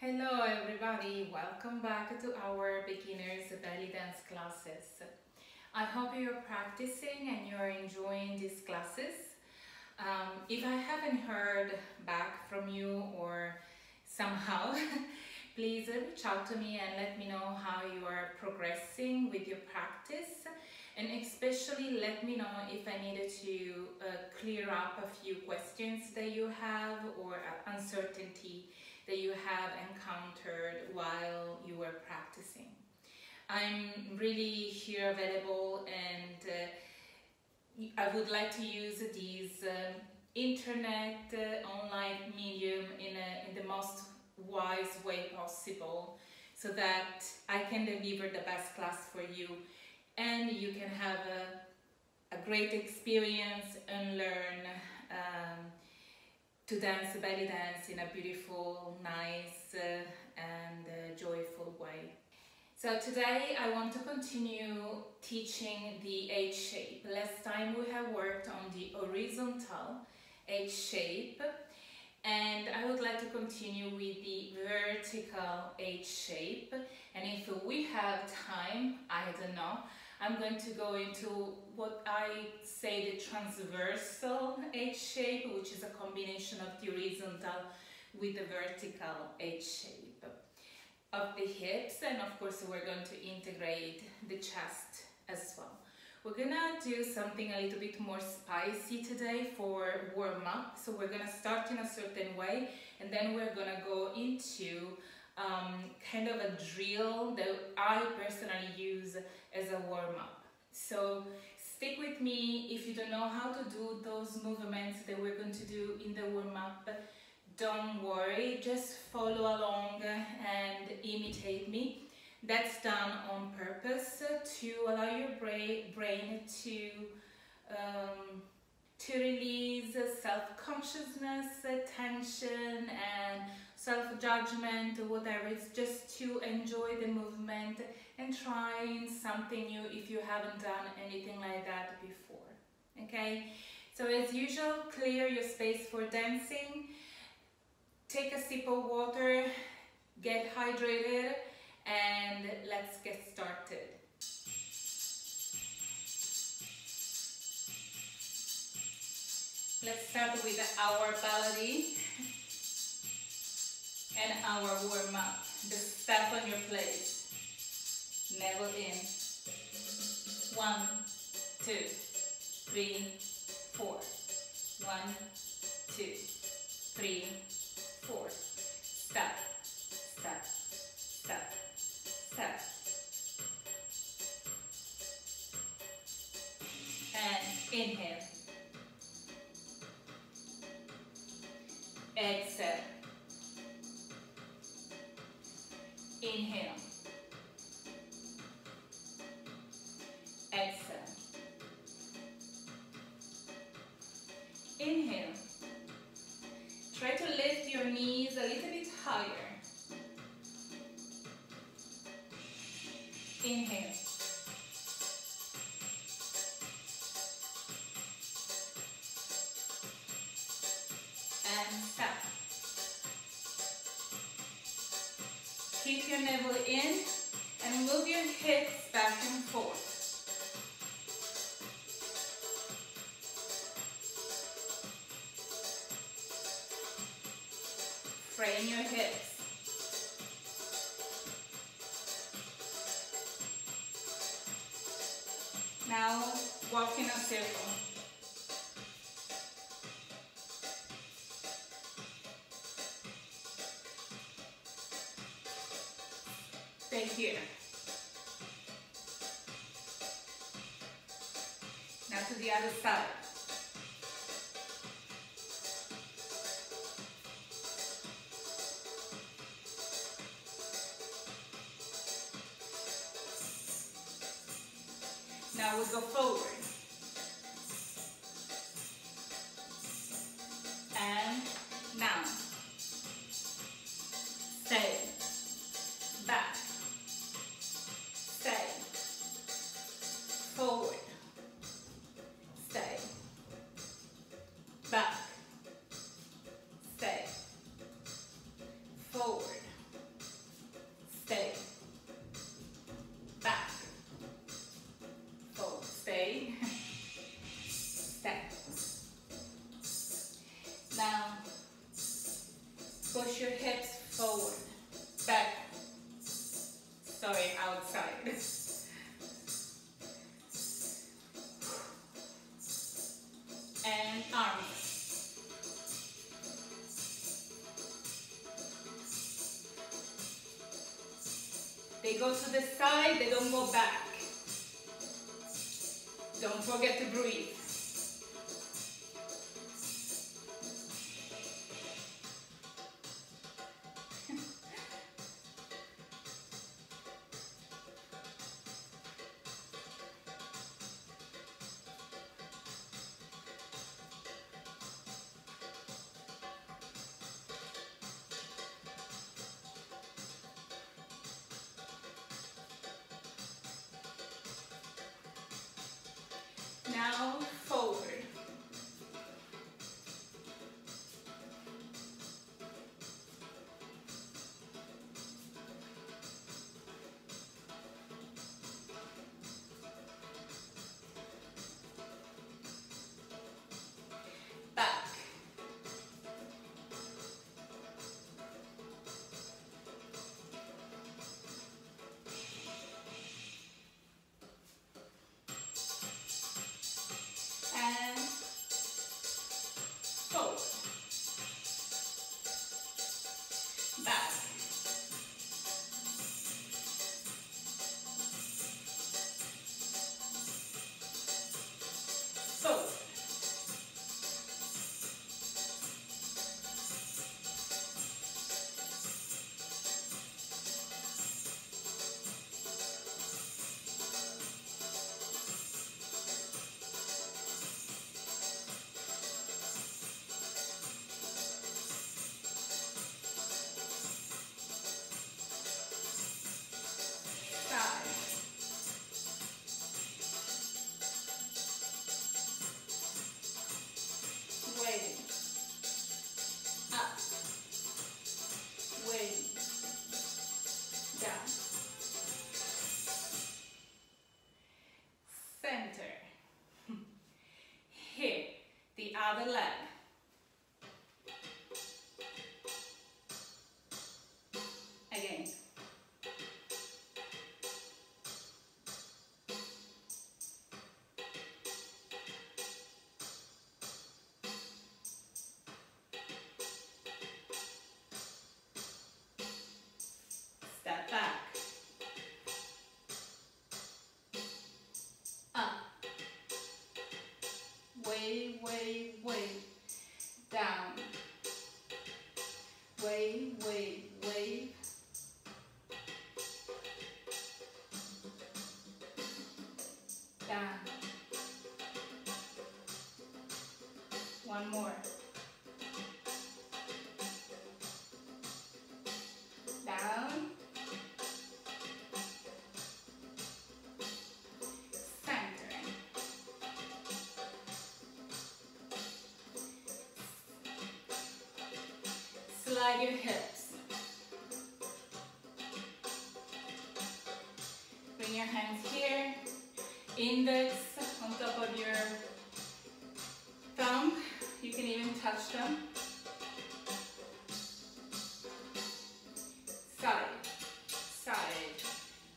Hello everybody, welcome back to our beginners belly dance classes. I hope you're practicing and you're enjoying these classes. If I haven't heard back from you or somehow, please reach out to me and let me know how you are progressing with your practice, and especially let me know if I needed to clear up a few questions that you have or uncertainty that you have encountered while you were practicing. I'm really here available, and I would like to use these internet online medium in the most wise way possible, so that I can deliver the best class for you and you can have a great experience and learn to dance belly dance in a beautiful, nice and joyful way. So today I want to continue teaching the H shape. Last time we have worked on the horizontal H shape, and I would like to continue with the vertical H shape, and if we have time, I don't know, I'm going to go into what I say the transversal H shape, which is a combination of the horizontal with the vertical H shape of the hips, and of course we're going to integrate the chest as well. We're gonna do something a little bit more spicy today for warm-up, so we're gonna start in a certain way and then we're gonna go into kind of a drill that I personally use as a warm-up. So stick with me. If you don't know how to do those movements that we're going to do in the warm-up, don't worry, just follow along and imitate me. That's done on purpose to allow your brain to release self-consciousness, tension and self-judgment, whatever. It's just to enjoy the movement and trying something new if you haven't done anything like that before. Okay, so as usual, clear your space for dancing, take a sip of water, get hydrated, and let's get started. Let's start with our body and our warm-up. Just step on your plate. Navel in. 1, 2, 3, 4. 1, 2, 3, 4. Step, step, step. Step. And inhale. Exhale. Inhale. Exhale. Inhale. Try to lift your knees a little bit higher. Inhale. And step. Keep your navel in and move your hips back and forth. Frame your hips. Now walk in a circle. Stay here. Now to the other side. Now we go forward and down, stay, back, stay, forward, stay, back, stay, forward, Push your hips forward, back. Sorry, outside. And arms. They go to the side, they don't go back. Don't forget to breathe. Now forward. Back. Other leg. Again. Step back. Way down, way down. One more. Down. Slide your hips. Bring your hands here. Index on top of your thumb. You can even touch them. Side, side.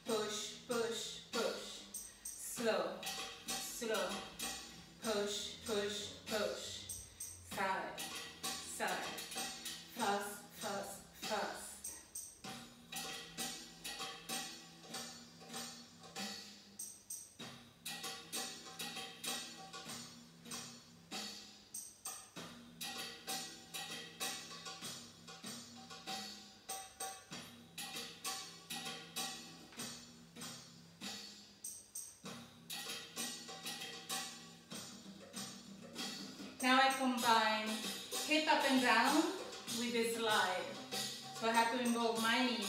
Push, push, push. Slow, slow. Push, push, push. Side, side. Now I combine hip up and down with this slide. So I have to involve my knee.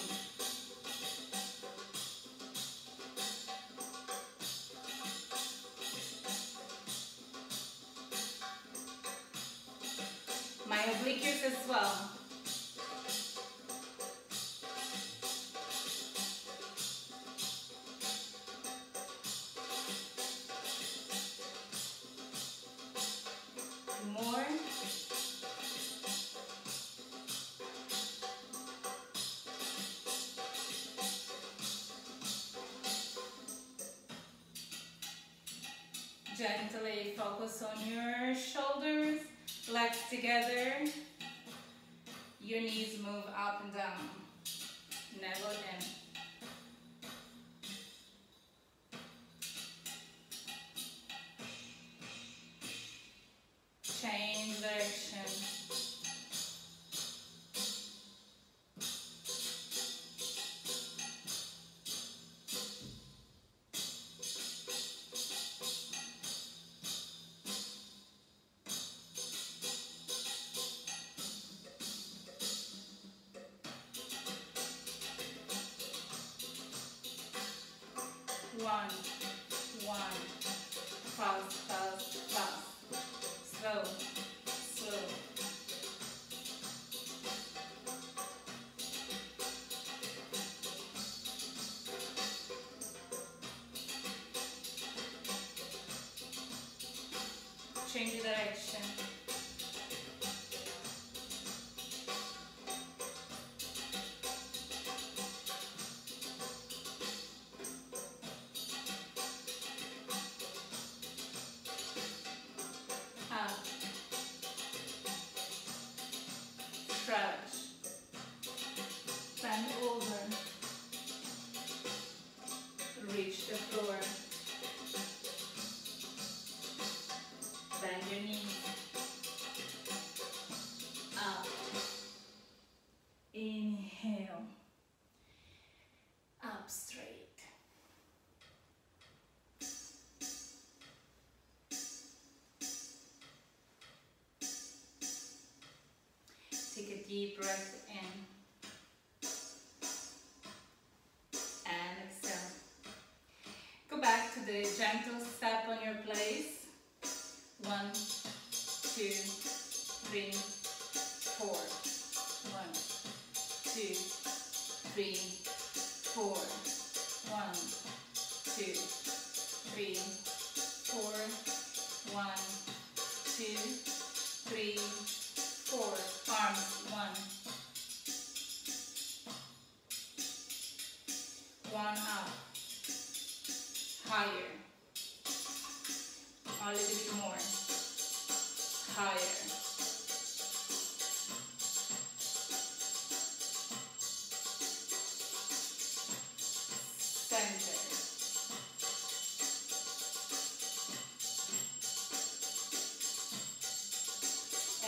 My obliques as well. More. Gently focus on your shoulders, legs together. Your knees move up and down. Navel in. Change direction. Change direction. Up. Stretch. Bend over. Reach the floor. Bend your knees. Up. Inhale. Up straight. Take a deep breath in. And exhale. Go back to the gentle step on your place. 1, 2, 3, 4. 1, 2, 3, 4. 1, 2, 3, 4. 1, 2, 3, 4. Arms. 1. 1 up. Higher. A little bit more. Higher. Center.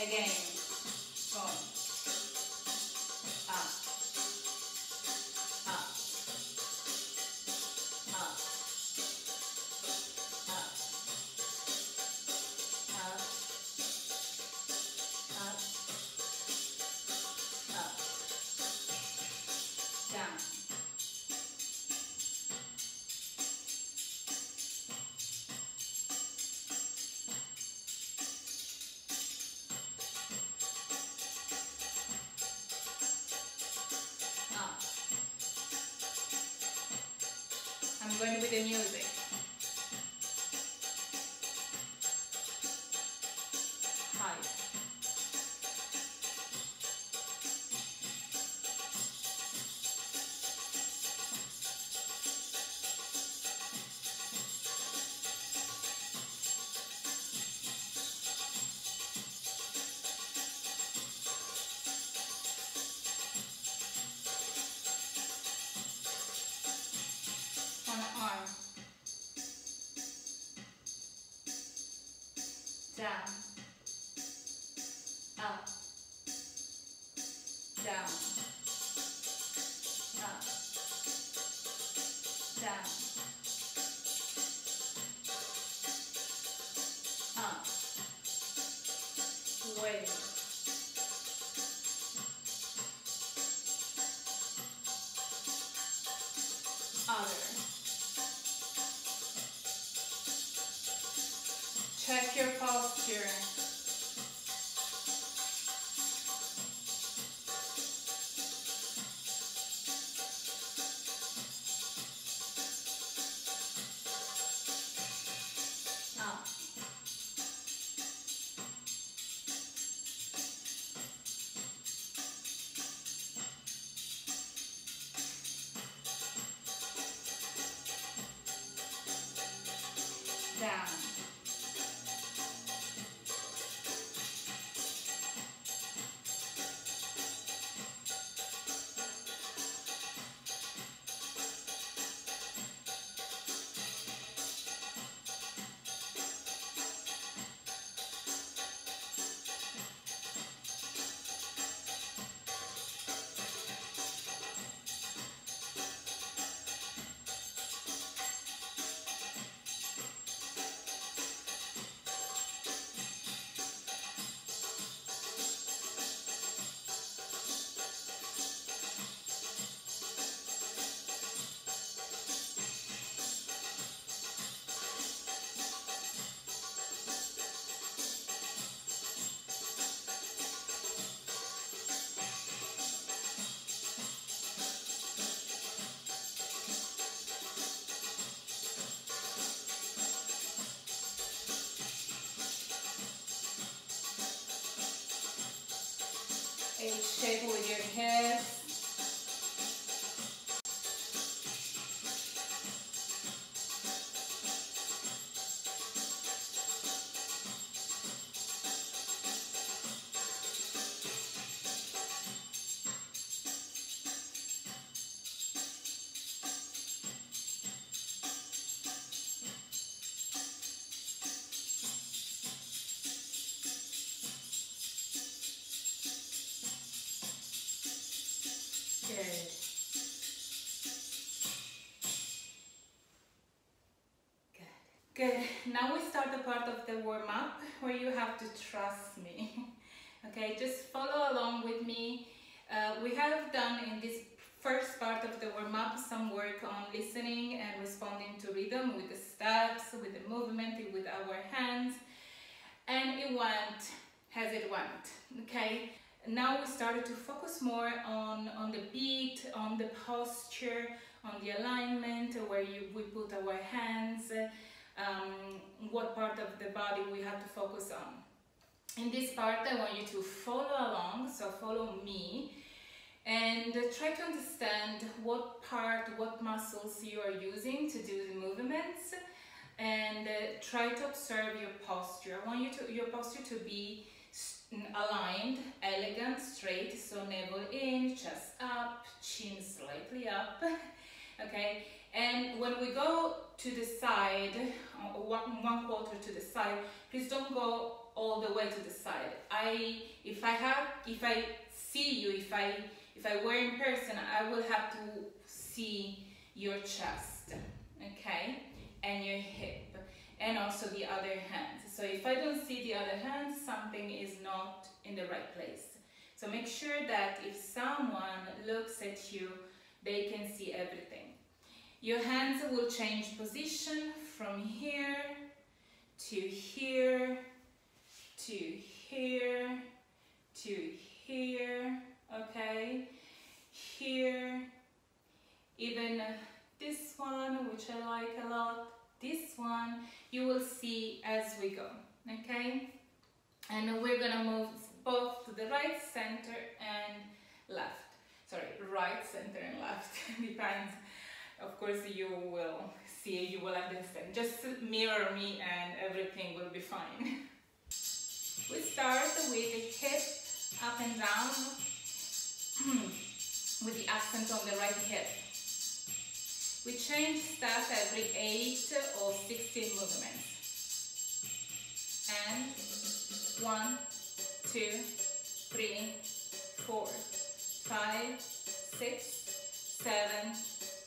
Again. Going. Up. Up. Up. I'm going with the music. Higher. Down, up, down, up, down, up, way, other. Check your posture. Up. Down. stable with your hips. Good. Now we start the part of the warm-up where you have to trust me. Okay, just follow along with me. We have done in this first part of the warm-up some work on listening and responding to rhythm with the steps, with the movement, with our hands, and it went as it went. Okay, now we started to focus more on the beat, on the posture, on the alignment, where we put our hands, what part of the body we have to focus on. In this part I want you to follow along, so follow me, and try to understand what part, what muscles you are using to do the movements, and try to observe your posture. I want your posture to be aligned, elegant, straight, so navel in, chest up, chin slightly up, okay? And when we go to the side, one quarter to the side, please don't go all the way to the side. If I see you, if I were in person, I will have to see your chest, okay, and your hip, and also the other hand. So if I don't see the other hand, something is not in the right place. So make sure that if someone looks at you, they can see everything. Your hands will change position from here to here to here to here, okay? Here, even this one, which I like a lot, this one, you will see as we go, okay? And we're gonna move both to the right, center, and left. Sorry, right, center, and left, depends. Of course you will see, you will understand. Just mirror me and everything will be fine. We start with the hip up and down with the accent on the right hip. We change steps every 8 or 16 movements. And 1, 2, 3, 4, 5, 6, 7,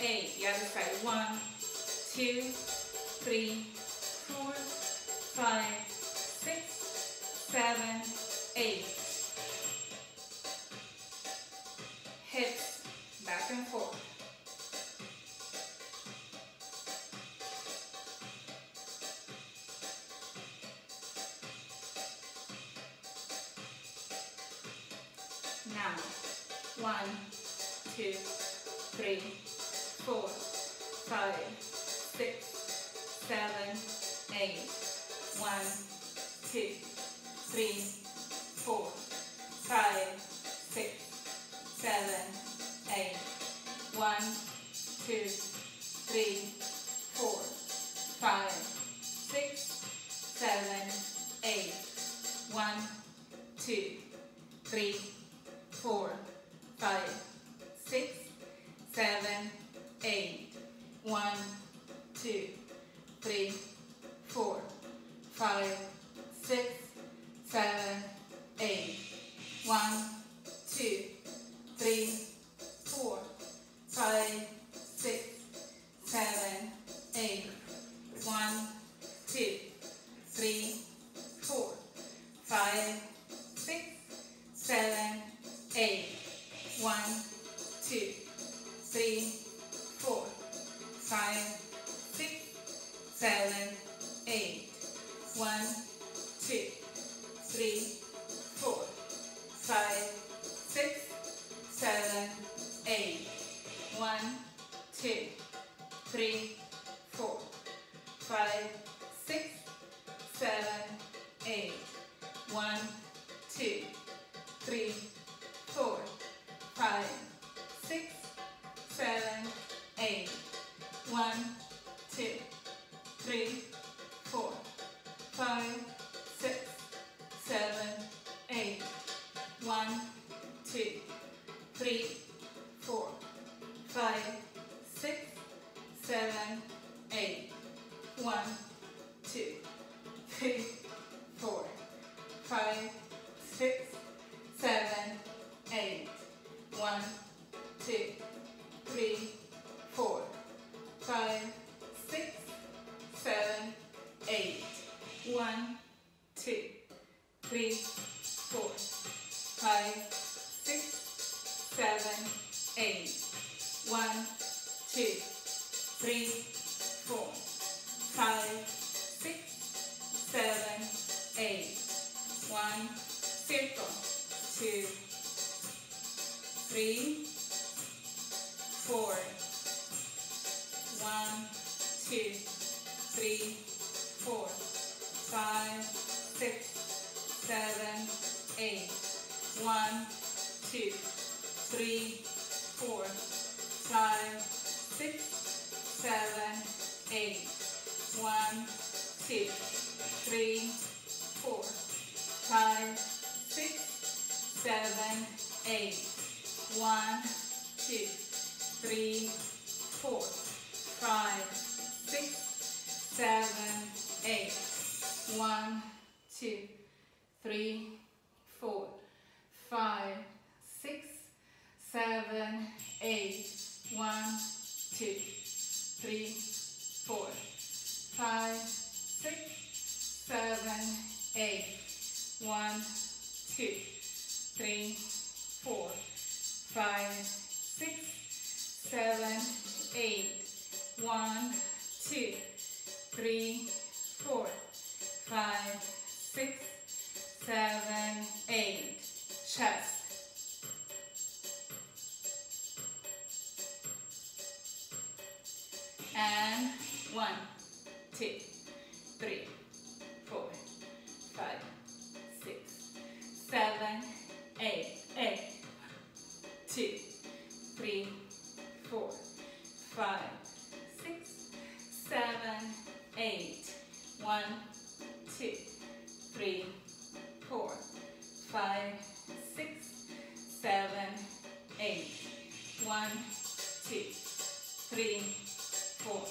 8. The other side. 1, 2, 3, 4, 5, 6, 7, 8. Hips back and forth. Now, 1, 2, 3, 4, 5, 6, 7, 8. 1, 2, 3, 4, 5, 6, 7, 8. 1, 2, 3, 4, 5, 6, 7, 8. 1, 2, 3, 4, 2, 3, 4, 5, 6, 7, 8. 1, 2, 3, 4, 5, 6, 7, 8. 1, 2, 3, 4, 5, 6, 7, 8. 1, 2, 3, 4, 5, 6, 7, 8. 1, 2, 3, 4, 5, 6, 7, 8. 1, 2, 3, 4, 5, 6, 7, 8. 1, 2, 3, 4, 5, 6, 7, 8. 1, 2, 3, 4, 5, 6, 7, 8. 1, 2, 3, 4, 5, 6, 7, 8. 1, 2, 3, 4, 5, 6, 7, 8. 1, 2, 3, 4. 1, 2, 3, 4, 5, 6, 7, 8. 1, 2, 3, 4, 5, 6, 7, 8. 1, 2, 3, 4, 5, 6, 7, 8. 1, 2, 3, 4, 5, 6, 7, 8. 1, 2, 3, 4, 5, 6, 7, 8. 1, 2, 3, 4, 5, 6, 7, 8. 1, 2, 3, 4, 5, 6, 7, 8. 1, 2, 3, 4, 5, 6, 7, 8. Chest. And 1, 2, 3, 4, 5, 6, 7, 8. 1, 2, 3, 4, 5, 6, 7, 8. 1, 2, 3, 4, 5, 6, 7, 8. 1, 2, 3, 4, 5,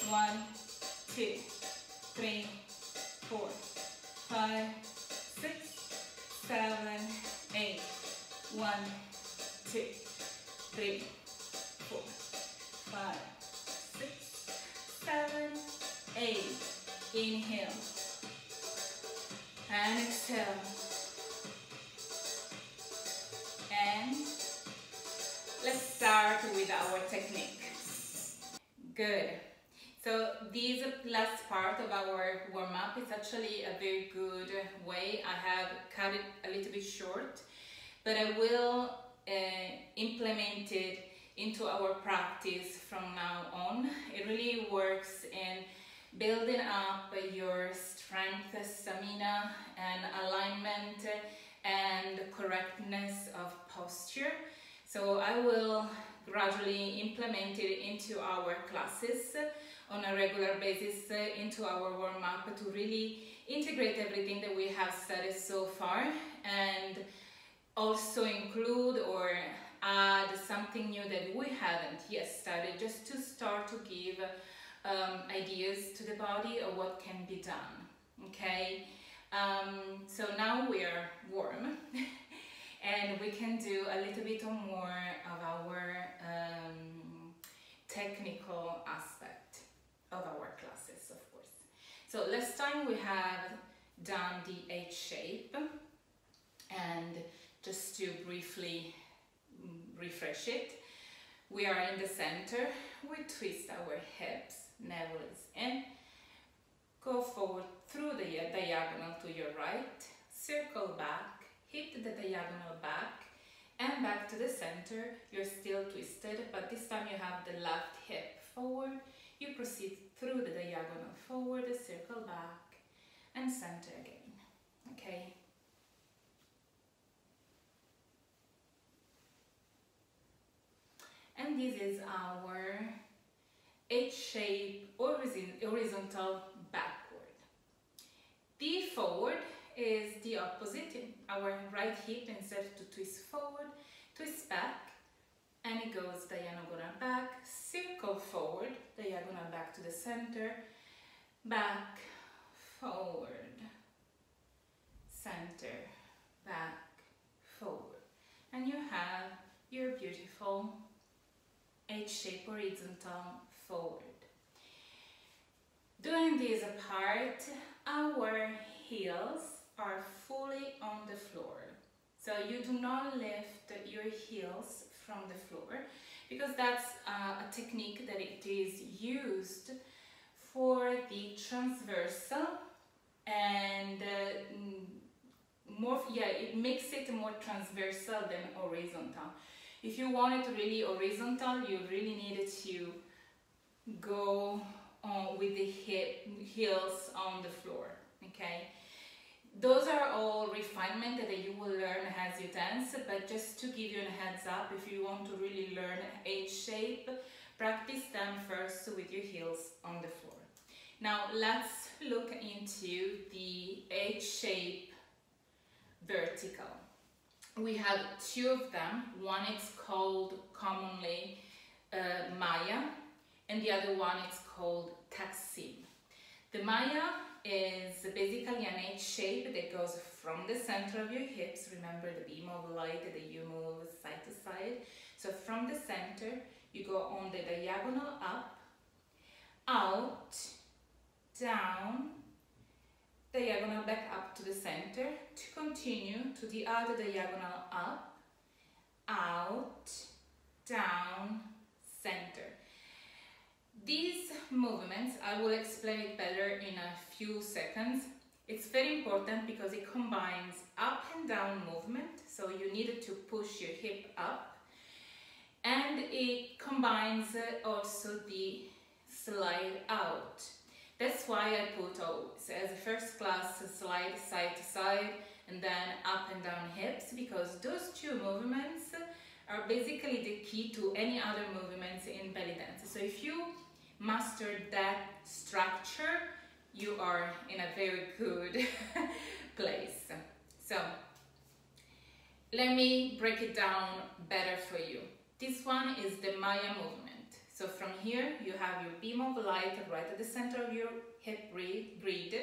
1, 2, 3, 4, 5, 6, 7, 8. 1, 2, 3, 4, 5, 6, 7, 8. Inhale and exhale. And let's start with our technique. Good. So this last part of our warm-up is actually a very good way. I have cut it a little bit short, but I will implement it into our practice from now on. It really works in building up your strength, stamina, and alignment and correctness of posture. So I will gradually implement it into our classes on a regular basis, into our warm-up, to really integrate everything that we have studied so far, and also include or add something new that we haven't yet studied, just to start to give ideas to the body of what can be done. Okay, so now we're warm and we can do a little bit more of our technical aspect of our classes, of course. So last time we have done the H shape, and just to briefly refresh it, we are in the center, we twist our hips, navel is in, go forward through the diagonal to your right, circle back, hit the diagonal back, and back to the center. You're still twisted, but this time you have the left hip forward, you proceed through the diagonal forward, circle back, and center again, okay? And this is our H-shape horizontal backward. The forward is the opposite. Our right hip, instead to twist forward, twist back, and it goes diagonal back, circle forward, diagonal back to the center, back, forward, center, back, forward. And you have your beautiful H-shape horizontal forward. Doing this apart, our heels are fully on the floor. So you do not lift your heels from the floor, because that's a technique that it is used for the transversal, and it makes it more transversal than horizontal. If you want it really horizontal, you really needed to go on with the heels on the floor, okay? Those are all refinement that you will learn as you dance, but just to give you a heads up, if you want to really learn H shape, practice them first with your heels on the floor. Now let's look into the H shape vertical. We have two of them. One is called commonly Maya, and the other one is called Taksim. The Maya is basically an H shape that goes from the center of your hips. Remember the beam of light that you move side to side. So from the center, you go on the diagonal up, out, down, diagonal back up to the center, to continue to the other diagonal up, out, down, center. These movements, I will explain it better in a few seconds. It's very important because it combines up and down movement, so you need to push your hip up, and it combines also the slide out. That's why I put always as a first class slide side to side and then up and down hips, because those two movements are basically the key to any other movements in belly dance. So if you master that structure, you are in a very good place. So let me break it down better for you. This one is the Maya movement. So from here, you have your beam of light right at the center of your hip grid,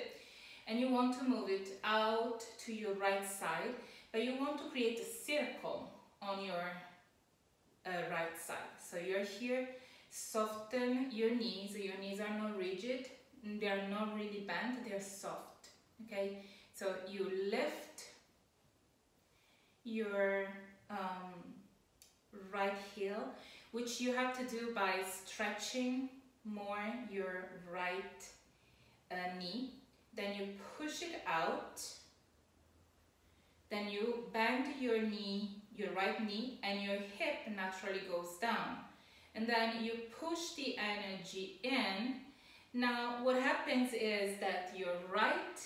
and you want to move it out to your right side, but you want to create a circle on your right side. So you're here, soften your knees are not rigid, they are not really bent, they're soft, okay? So you lift your right heel, which you have to do by stretching more your right knee. Then you push it out. Then you bend your knee, your right knee, and your hip naturally goes down. And then you push the energy in. Now what happens is that your right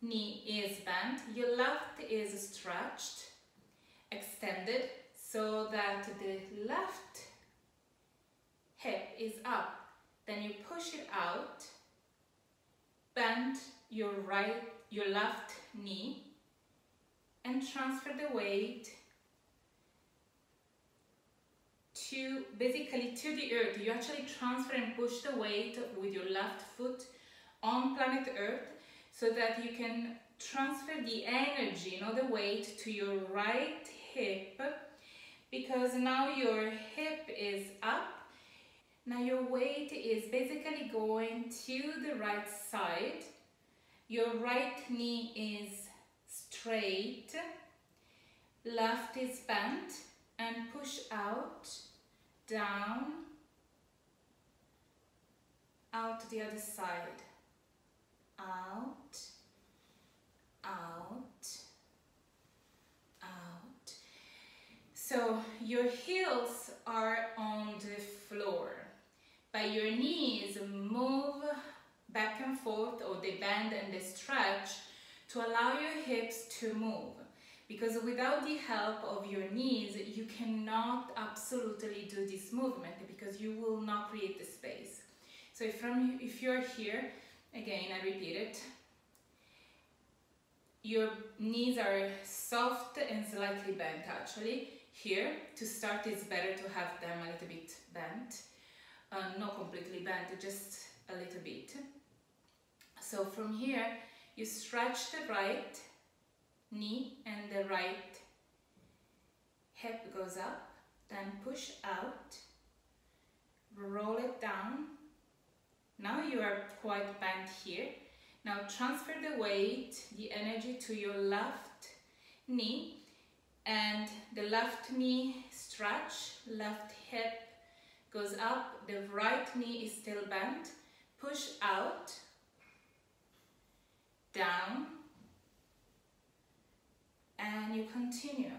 knee is bent, your left is stretched, extended, so that the left hip is up. Then you push it out, bend your left knee, and transfer the weight to basically to the earth. You actually transfer and push the weight with your left foot on planet Earth so that you can transfer the energy, not the weight, to your right hip, because now your hip is up. Now your weight is basically going to the right side. Your right knee is straight, left is bent, and push out, down, out the other side, out, out, out. So your heels are on the floor, but your knees move back and forth, or they bend and they stretch to allow your hips to move. Because without the help of your knees, you cannot absolutely do this movement, because you will not create the space. So if you're here, again, I repeat it, your knees are soft and slightly bent actually. Here, to start, it's better to have them a little bit bent. Not completely bent, just a little bit. So from here, you stretch the right knee and the right hip goes up, then push out, roll it down. Now you are quite bent here. Now transfer the weight, the energy to your left knee, and the left knee stretch, left hip goes up, the right knee is still bent, push out, down, and you continue.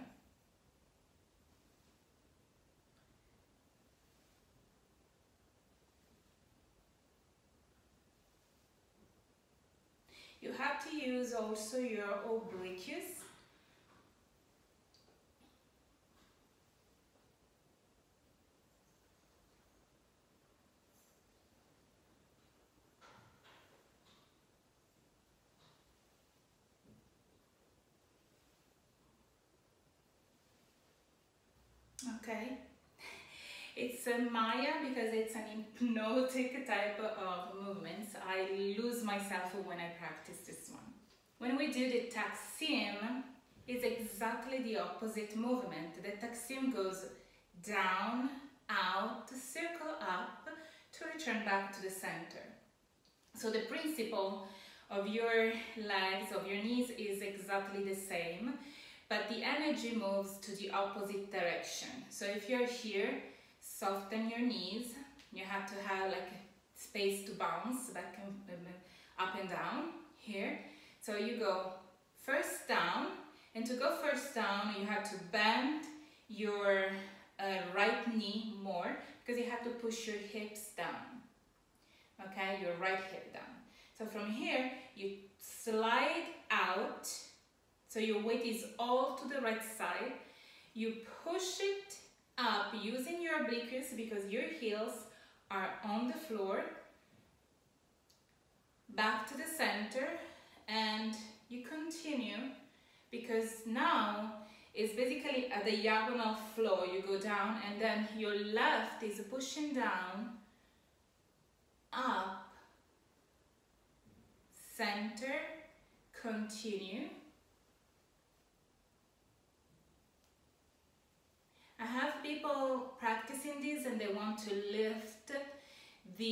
You have to use also your obliques. Okay, it's a Maya because it's an hypnotic type of movements. I lose myself when I practice this one. When we do the Taksim, it's exactly the opposite movement. The Taksim goes down, out, circle up to return back to the center. So the principle of your legs, of your knees, is exactly the same, but the energy moves to the opposite direction. So if you're here, soften your knees. You have to have like space to bounce back and up and down here. So you go first down, and to go first down, you have to bend your right knee more, because you have to push your hips down. Okay, your right hip down. So from here, you slide out. So your weight is all to the right side. You push it up using your obliques, because your heels are on the floor, back to the center, and you continue, because now it's basically at the diagonal flow. You go down, and then your left is pushing down, up, center, continue. I have people practicing this and they want to lift the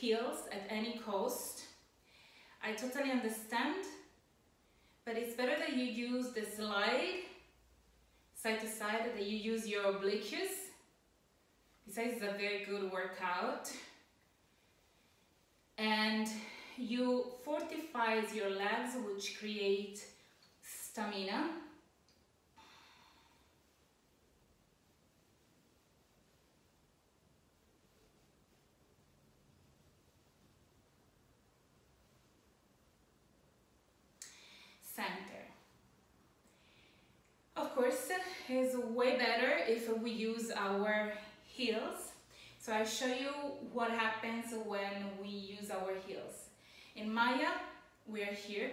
heels at any cost. I totally understand, but it's better that you use the slide side to side, that you use your obliques. Besides, it's a very good workout, and you fortify your legs, which create stamina. Is way better if we use our heels. So I'll show you what happens when we use our heels. In Maya, we are here.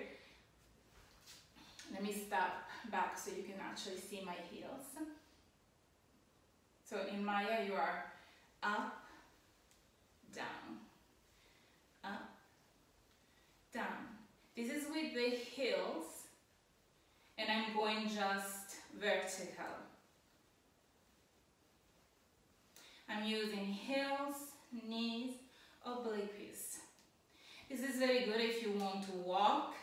Let me step back so you can actually see my heels. So in Maya, you are up, down. This is with the heels, and I'm going just vertical. I'm using heels, knees, obliques. This is very good if you want to walk.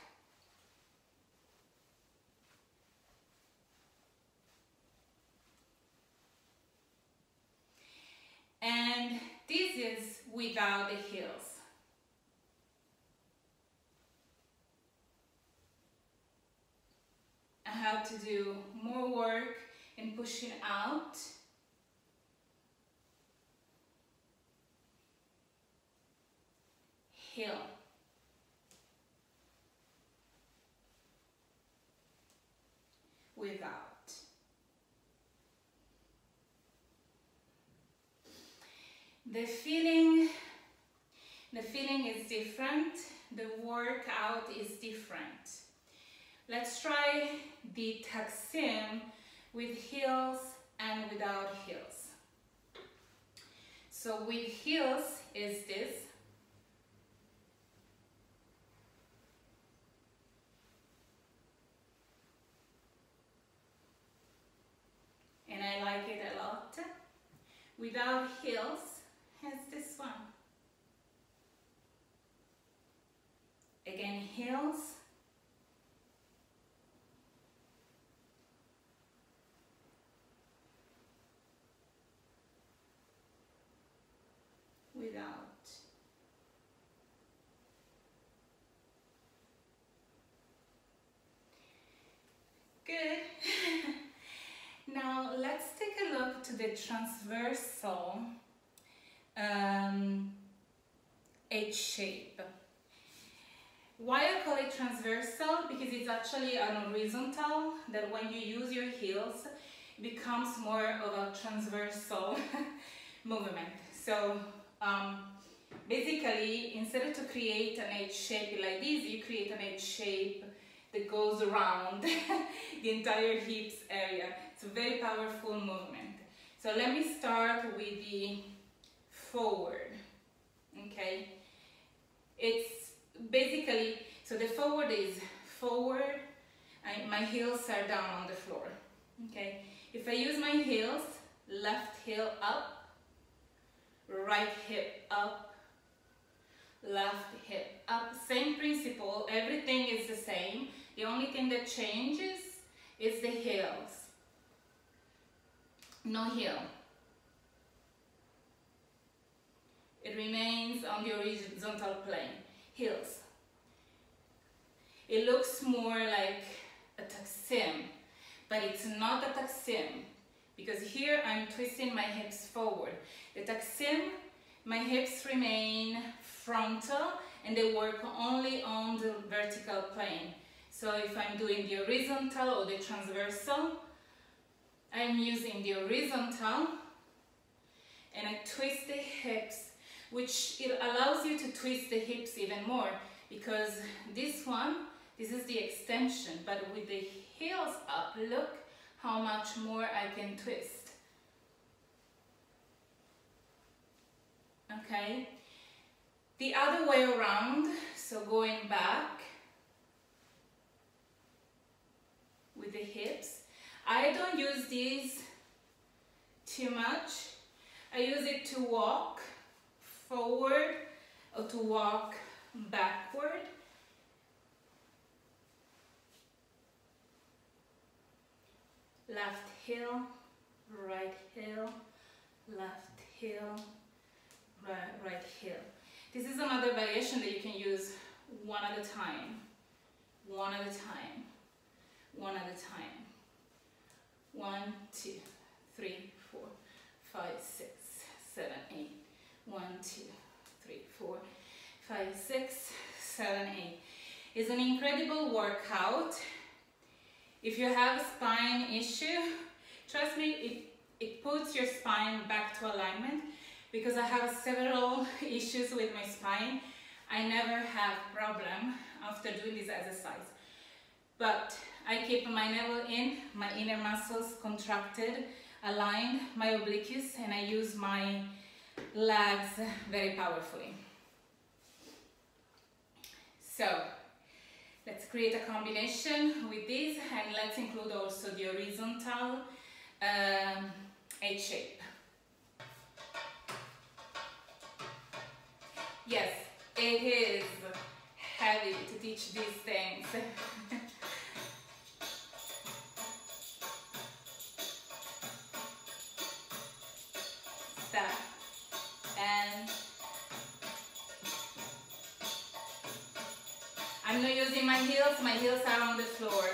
And this is without the heels. I have to do more work in pushing out. Heel. Without. The feeling is different, the workout is different. Let's try the Taksim with heels and without heels. So with heels is this. And I like it a lot. Without heels, has this one. Again, heels. Without. Good. Now let's take a look to the transversal H shape. Why I call it transversal? Because it's actually an horizontal that when you use your heels it becomes more of a transversal movement. So basically, instead of to create an H shape like this, you create an H shape that goes around the entire hips area. It's a very powerful movement. So let me start with the forward. Okay, it's basically, so the forward is forward and my heels are down on the floor. Okay, if I use my heels, left heel up, right hip up, left hip up, same principle, everything is the same. The only thing that changes is the heels. No heel. It remains on the horizontal plane. Heels. It looks more like a Taksim, but it's not a Taksim, because here I'm twisting my hips forward. The Taksim, my hips remain frontal and they work only on the vertical plane. So if I'm doing the horizontal or the transversal, I'm using the horizontal and I twist the hips, which it allows you to twist the hips even more, because this one, this is the extension, but with the heels up, look how much more I can twist. Okay, the other way around, so going back with the hips. I don't use these too much. I use it to walk forward or to walk backward. Left heel, right heel, left heel, right heel. This is another variation that you can use one at a time, one at a time, one at a time. 1, 2, 3, 4, 5, 6, 7, 8. 1, 2, 3, 4, 5, 6, 7, 8. It's an incredible workout. If you have a spine issue, trust me, it puts your spine back to alignment, because I have several issues with my spine. I never have problem after doing this exercise. But I keep my navel in, my inner muscles contracted. aligned my obliques and I use my legs very powerfully. So let's create a combination with this, and let's include also the horizontal H shape. Yes, it is heavy to teach these things. Step and I'm not using my heels are on the floor.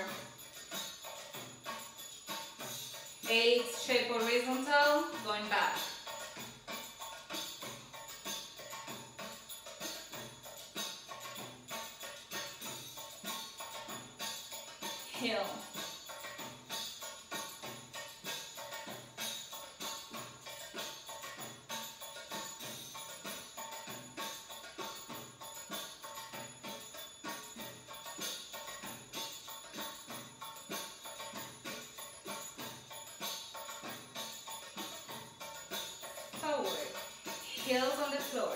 8 shape horizontal, going back. Heel. Forward. Heels on the floor.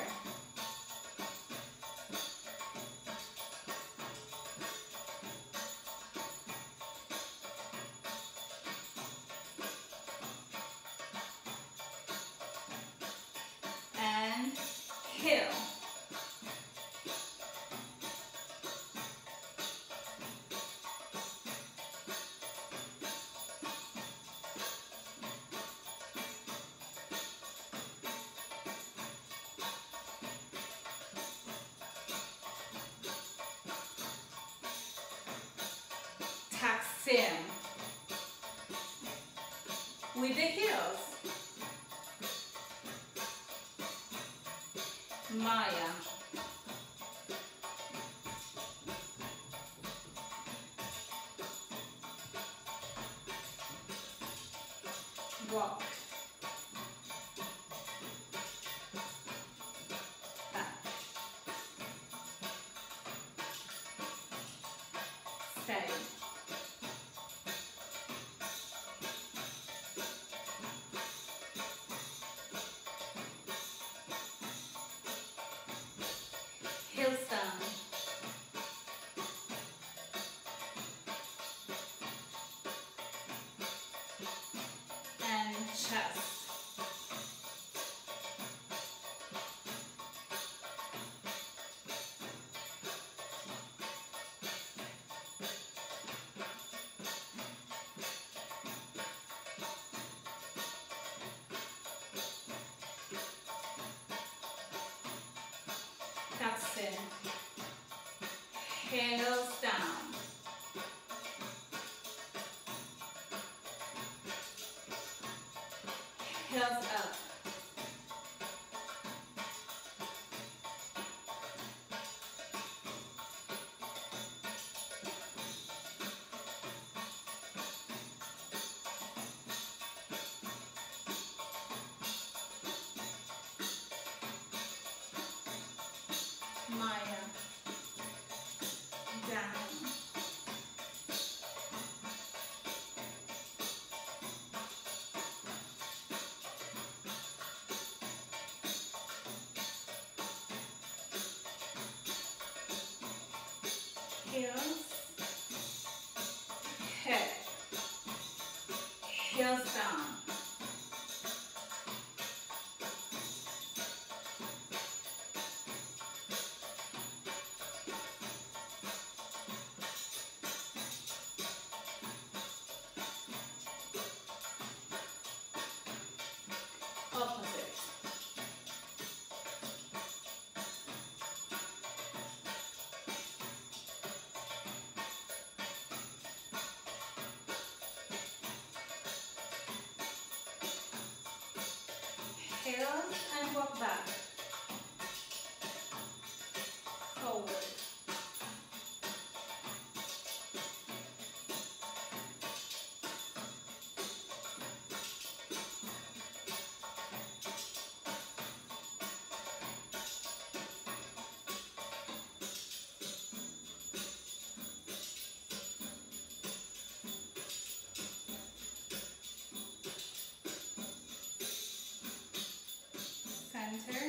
With the heels, Maya, walk, back, stay. That's it. Heels down. Heels up. Maya, down, heels, head, heels down. Heels and walk back, forward, center.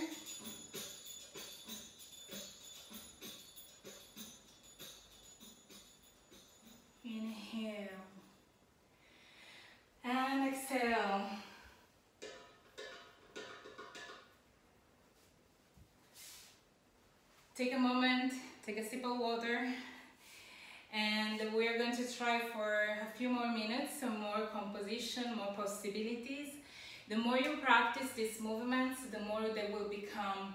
Inhale. And exhale. Take a moment, take a sip of water, and we're going to try for a few more minutes, some more composition, more possibilities. The more you practice these movements, the more they will become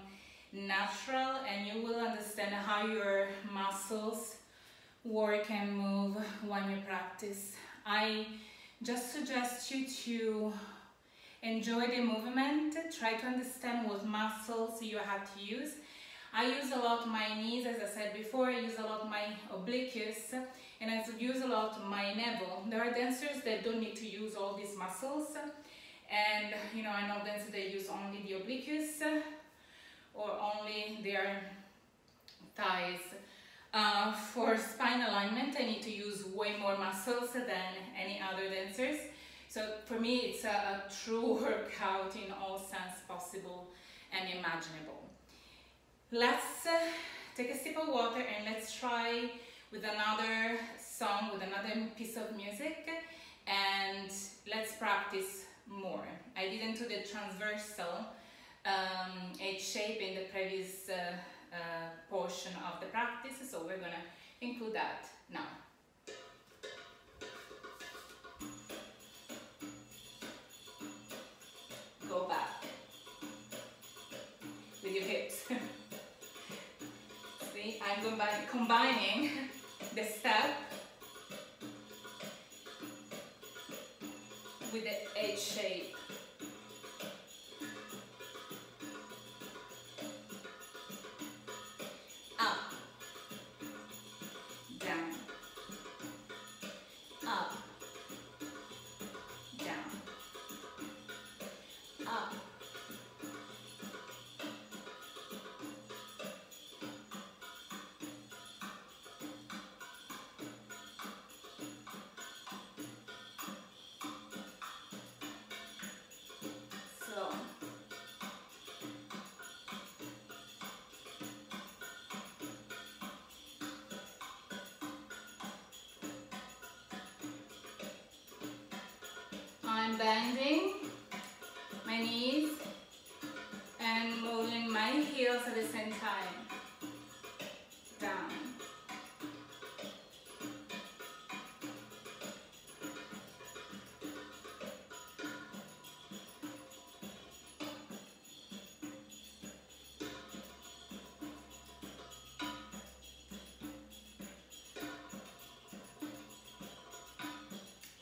natural and you will understand how your muscles work and move when you practice. I just suggest you to enjoy the movement, try to understand what muscles you have to use. I use a lot my knees, as I said before, I use a lot my obliques, and I use a lot my navel. There are dancers that don't need to use all these muscles, and you know, I know dancers that use only the obliques or only their thighs. For spine alignment, I need to use way more muscles than any other dancers. So for me, it's a true workout in all sense possible and imaginable. Let's take a sip of water and let's try with another song, with another piece of music, and let's practice more. I didn't do the transversal H shape in the previous portion of the practice, so we're gonna include that now. Go back with your hips. I'm combining the step with the H shape. Up, down, up, down, up. I'm bending my knees and moving my heels at the same time. Down.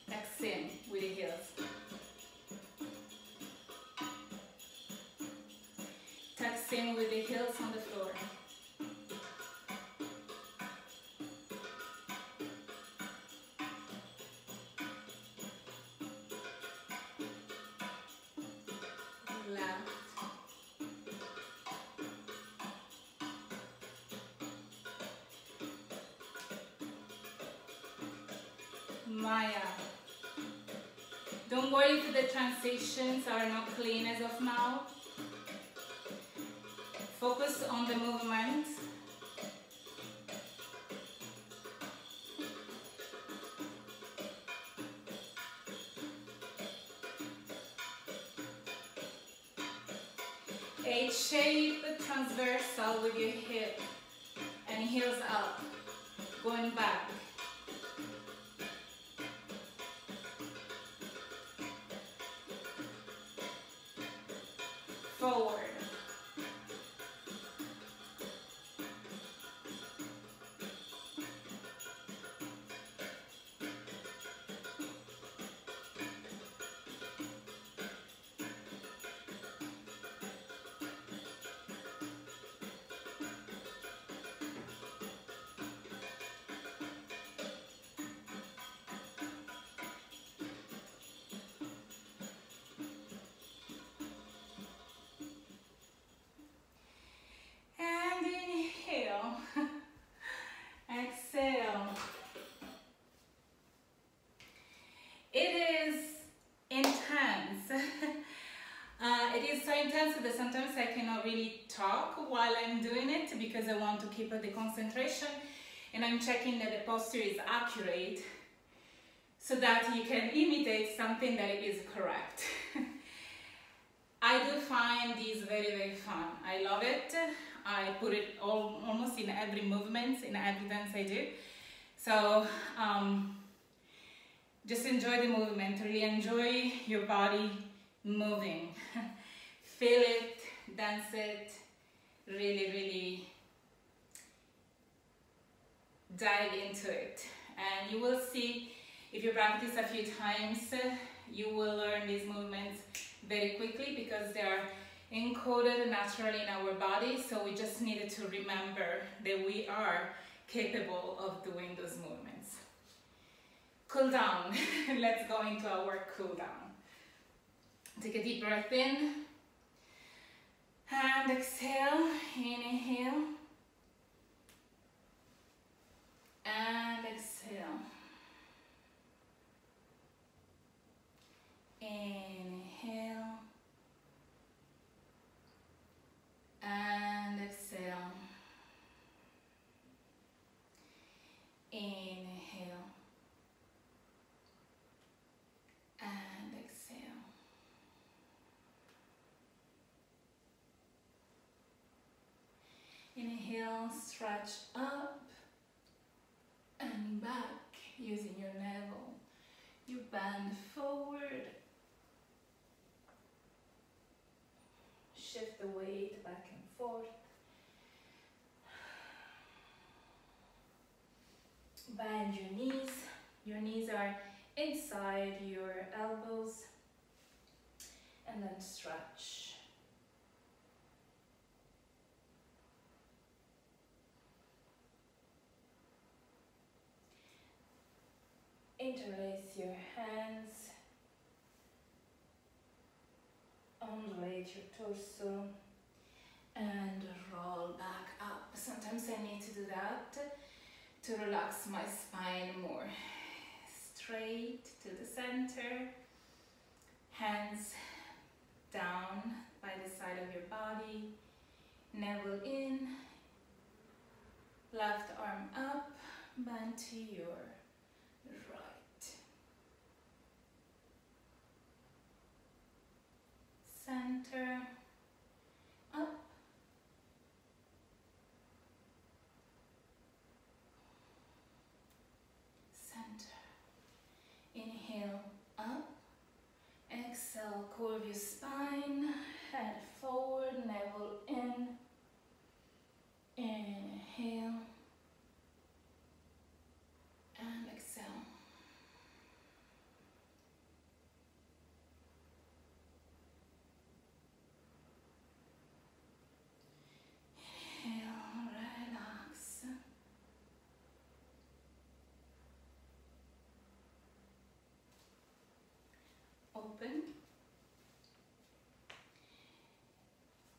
Next in with the heels. Same with the heels on the floor. Left. Maya. Don't worry if the transitions are not clean as of now. Focus on the movement. H shape transversal with your hip and heels up, going back. Forward. can see that sometimes I cannot really talk while I'm doing it because I want to keep the concentration, and I'm checking that the posture is accurate so that you can imitate something that is correct. I do find this very, very fun. I love it. I put it almost in every movement, in every dance I do. So just enjoy the movement, really enjoy your body moving. Feel it, dance it, really, really dive into it. And you will see, if you practice a few times, you will learn these movements very quickly because they are encoded naturally in our body, so we just needed to remember that we are capable of doing those movements. Cool down. Let's go into our cool down. Take a deep breath in and exhale. Inhale and exhale. Inhale and exhale. Inhale and exhale. Inhale, stretch up and back using your navel. You bend forward. Shift the weight back and forth. Bend your knees. Your knees are inside your elbows. And then stretch. Interlace your hands. Undulate your torso and roll back up. Sometimes I need to do that to relax my spine more. Straight to the center, hands down by the side of your body, navel in, left arm up, bend to your right. Center, up, center, inhale, up, exhale, curve your spine, head forward, navel in, inhale, and exhale.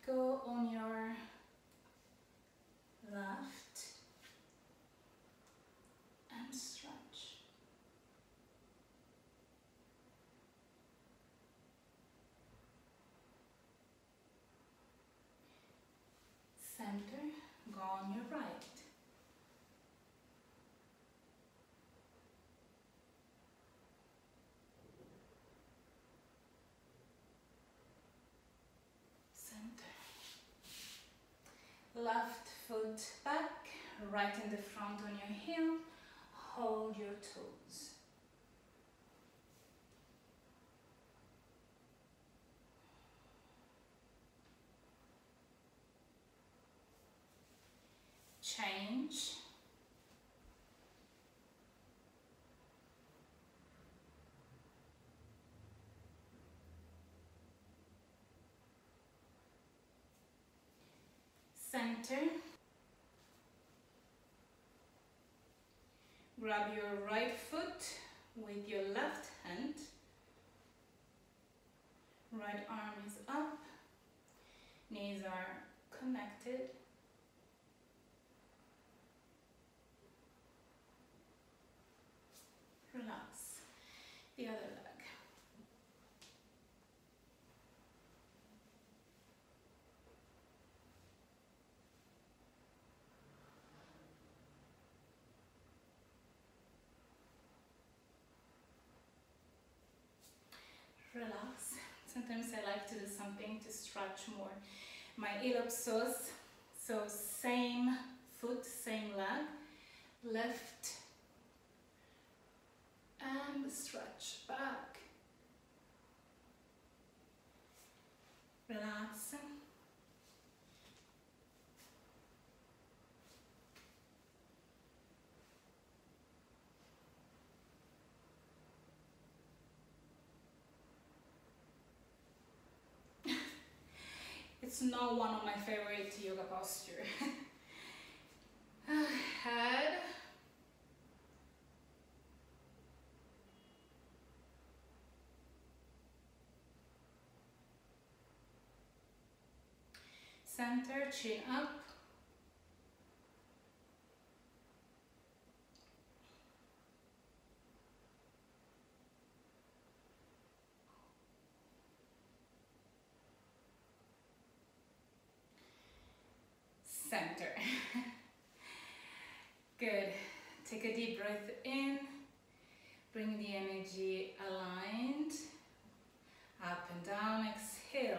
Go on your left and stretch. Center, go on your right. Left foot back, right in the front on your heel, hold your toes. Change. Center. Grab your right foot with your left hand. Right arm is up. Knees are connected. Relax. The other leg. relax. Sometimes I like to do something to stretch more my iliopsoas. So same foot, same leg, lift and stretch back, relax. It's not one of my favorite yoga posture. Head. Center, chin up. Center. Good. Take a deep breath in. Bring the energy aligned. Up and down. Exhale.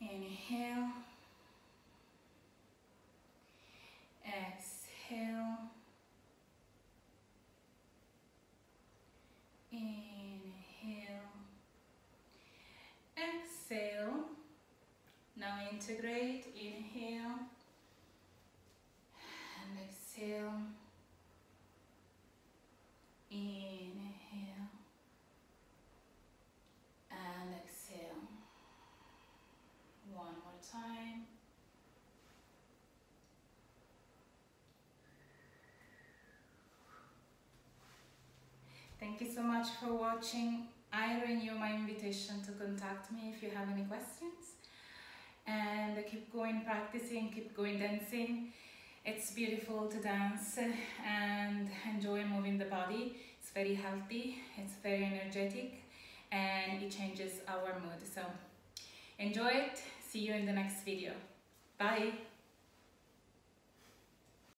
Inhale. Exhale. Inhale. Exhale. Now integrate, inhale and exhale, inhale and exhale. One more time. Thank you so much for watching. I renew my invitation to contact me if you have any questions. And keep going practicing, keep going dancing. It's beautiful to dance and enjoy moving the body. It's very healthy, it's very energetic, and it changes our mood. So enjoy it. See you in the next video. Bye.